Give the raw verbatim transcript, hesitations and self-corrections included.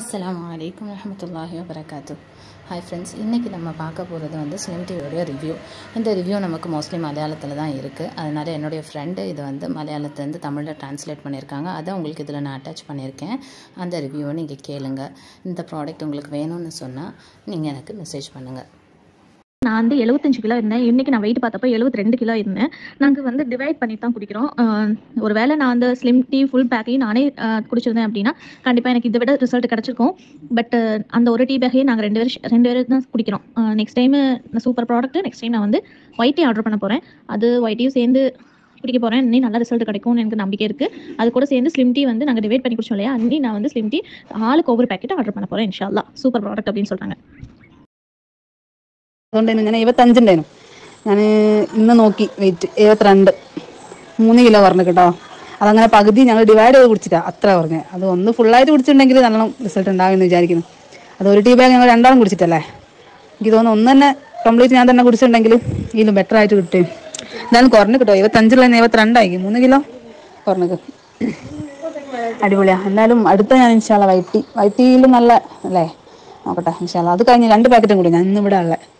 அஸ்ஸலாமு அலைக்கும் வரஹ்மத்துல்லாஹி வபரகாத்து. ஹாய் ஃப்ரெண்ட்ஸ், இன்றைக்கி நம்ம பார்க்க போகிறது வந்து ஸ்லிம் டீயோடைய ரிவ்யூ. இந்த ரிவ்யூ நமக்கு மோஸ்ட்லி மலையாளத்தில் தான் இருக்குது. அதனால் என்னுடைய ஃப்ரெண்டு இது வந்து மலையாளத்துலேருந்து தமிழில் ட்ரான்ஸ்லேட் பண்ணியிருக்காங்க. அதை உங்களுக்கு இதில் நான் அட்டாச் பண்ணியிருக்கேன். அந்த ரிவ்யூவை நீங்கள் கேளுங்க. இந்த ப்ராடக்ட் உங்களுக்கு வேணும்னு சொன்னால் நீங்கள் எனக்கு மெசேஜ் பண்ணுங்கள். நான் வந்து எழுபத்தஞ்சு கிலோ இருந்தேன். இன்னைக்கு நான் வெயிட் பார்த்தப்போ எழுபத்தி ரெண்டு கிலோ இருந்தேன். நாங்கள் வந்து டிவைட் பண்ணி தான் குடிக்கிறோம். ஒரு வேளை நான் வந்து ஸ்லிம் டீ ஃபுல் பேக்கையும் நானே குடிச்சிருந்தேன் அப்படின்னா கண்டிப்பாக எனக்கு இதை விட ரிசல்ட் கிடச்சிருக்கும். பட் அந்த ஒரு டீ பேக்கையும் நாங்கள் ரெண்டு பேரும் ரெண்டு பேரும் தான் குடிக்கிறோம். Next time super product. Next time நான் வந்து ஒயிட் டீ ஆர்டர் பண்ண போகிறேன். அது ஒயிட் டீயும் சேர்ந்து குடிக்க போகிறேன். இன்னும் நல்ல ரிசல்ட் கிடைக்கும்னு எனக்கு நம்பிக்கை இருக்குது. அது கூட சேர்ந்து ஸ்லிம் டீ வந்து நாங்கள் டிவைட் பண்ணி குடிச்சோம் இல்லையா, அன்னி நான் வந்து ஸ்லிம் டீ ஆளுக்கு ஒவ்வொரு பேக்கெட் ஆர்டர் பண்ண போகிறேன். இன்ஷா அல்லாஹ் சூப்பர் ப்ராடக்ட் அப்படின்னு சொல்கிறாங்க. അതുകൊണ്ടായിരുന്നു ഞാൻ ഇരുപത്തഞ്ചുണ്ടായിരുന്നു. ഞാൻ ഇന്ന് നോക്കി വെയിറ്റ് ഇരുപത്തിരണ്ട് മൂന്ന് കിലോ പറഞ്ഞു കേട്ടോ. അതങ്ങനെ പകുതി ഞങ്ങൾ ഡിവൈഡ് ചെയ്ത് കുടിച്ചിട്ടാ അത്ര പറഞ്ഞത്. അത് ഒന്ന് ഫുള്ളായിട്ട് കുടിച്ചിട്ടുണ്ടെങ്കിൽ നല്ല റിസൾട്ട് ഉണ്ടാകുമെന്ന് വിചാരിക്കുന്നു. അത് ഒരു ടീ ബാഗ് ഞങ്ങൾ രണ്ടാളും കുടിച്ചിട്ടല്ലേ, എനിക്ക് തോന്നുന്നു ഒന്ന് തന്നെ കംപ്ലീറ്റ് ഞാൻ തന്നെ കുടിച്ചിട്ടുണ്ടെങ്കിൽ ഇതിലും ബെറ്റർ ആയിട്ട് കിട്ടും. എന്തായാലും കുറഞ്ഞു കേട്ടോ, ഇരുപത്തഞ്ചിൽ തന്നെ ഇരുപത്തിരണ്ടായി മൂന്ന് കിലോ കുറഞ്ഞു. അടിപൊളിയാണ്. എന്നാലും അടുത്ത ഞാൻ ഇൻഷാ അല്ലാ വൈറ്റി വൈറ്റിയിലും നല്ല അല്ലേ നോക്കട്ടെ. ഇൻഷാ അല്ലാ അത് കഴിഞ്ഞ് രണ്ട് പാക്കറ്റും കൂടി ഞാൻ ഇന്ന് ഇവിടെ ഉള്ളത്